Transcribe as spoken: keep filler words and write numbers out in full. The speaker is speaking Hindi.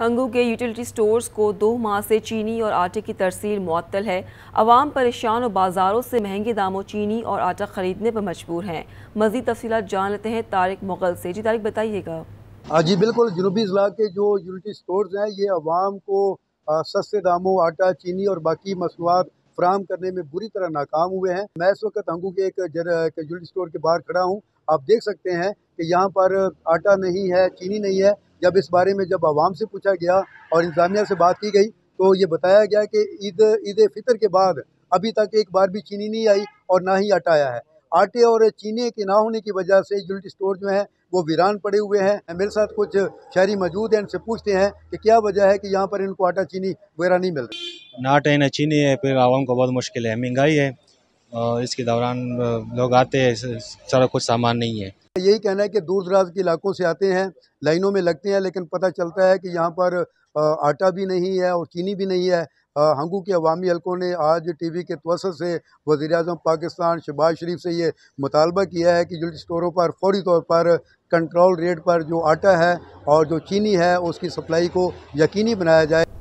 हंगू के यूटिलिटी स्टोर्स को दो माह से चीनी और आटे की तरसील मुअत्तल है। अवाम परेशान और बाज़ारों से महंगे दामों चीनी और आटा खरीदने पर मजबूर हैं। मज़ीद तफसीलात जान लेते हैं तारिक मुगल से। जी तारिक, बताइएगा। जी बिल्कुल, जनूबी इज़ला के जो यूनिटी स्टोर्स हैं ये अवाम को आ, सस्ते दामों आटा, चीनी और बाकी मसनूआत फराहम करने में बुरी तरह नाकाम हुए हैं। मैं इस वक्त हंगू के एक यूनिटी स्टोर के बाहर खड़ा हूँ। आप देख सकते हैं कि यहाँ पर आटा नहीं है, चीनी नहीं है। जब इस बारे में जब आवाम से पूछा गया और इंतजामिया से बात की गई तो ये बताया गया कि ईद ईद फितर के बाद अभी तक एक बार भी चीनी नहीं आई और ना ही आटा आया है। आटे और चीनी के ना होने की वजह से यूनिटी स्टोर जो हैं वो वीरान पड़े हुए हैं। मेरे साथ कुछ शहरी मौजूद हैं, इनसे पूछते हैं कि क्या वजह है कि यहाँ पर इनको आटा, चीनी वगैरह नहीं मिल रही। ना आटा है ना चीनी है, फिर आवाम को बहुत मुश्किल है। महंगाई है और इसके दौरान लोग आते हैं, सारा कुछ सामान नहीं है। यही कहना है कि दूर दराज के इलाकों से आते हैं, लाइनों में लगते हैं, लेकिन पता चलता है कि यहाँ पर आटा भी नहीं है और चीनी भी नहीं है। हंगू के अवामी हलकों ने आज टी वी के तवसत से वज़ीर-ए-आज़म पाकिस्तान शहबाज शरीफ से ये मुतालबा किया है कि यूनिट स्टोरों पर फौरी तौर पर कंट्रोल रेट पर जो आटा है और जो चीनी है उसकी सप्लाई को यकीनी बनाया जाए।